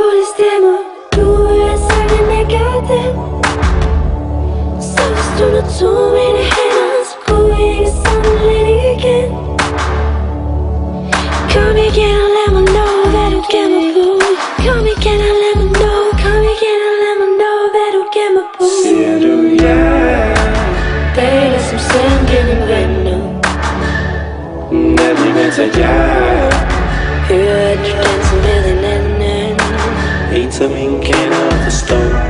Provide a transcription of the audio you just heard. Fuori stiamo, tu e sarne negate. Sono too many hands, going suddenly again. Come again and let me know that you get my boo. Come again and let me know, come again and let me know that you get my boo. Sedu yeah, they let some sin give me venom. Never been to yeah, you had your dance with an end. Eat some ink out of the stone.